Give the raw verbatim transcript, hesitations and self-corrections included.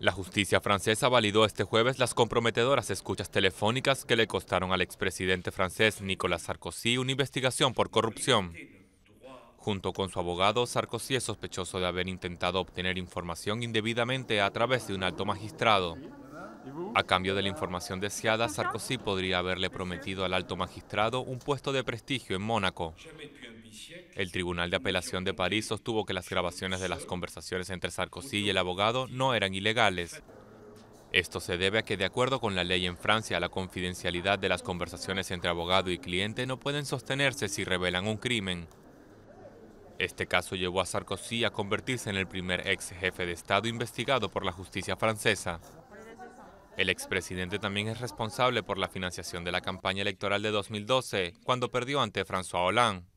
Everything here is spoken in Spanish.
La justicia francesa validó este jueves las comprometedoras escuchas telefónicas que le costaron al expresidente francés Nicolás Sarkozy una investigación por corrupción. Junto con su abogado, Sarkozy es sospechoso de haber intentado obtener información indebidamente a través de un alto magistrado. A cambio de la información deseada, Sarkozy podría haberle prometido al alto magistrado un puesto de prestigio en Mónaco. El Tribunal de Apelación de París sostuvo que las grabaciones de las conversaciones entre Sarkozy y el abogado no eran ilegales. Esto se debe a que, de acuerdo con la ley en Francia, la confidencialidad de las conversaciones entre abogado y cliente no pueden sostenerse si revelan un crimen. Este caso llevó a Sarkozy a convertirse en el primer ex jefe de Estado investigado por la justicia francesa. El expresidente también es responsable por la financiación de la campaña electoral de dos mil doce, cuando perdió ante François Hollande.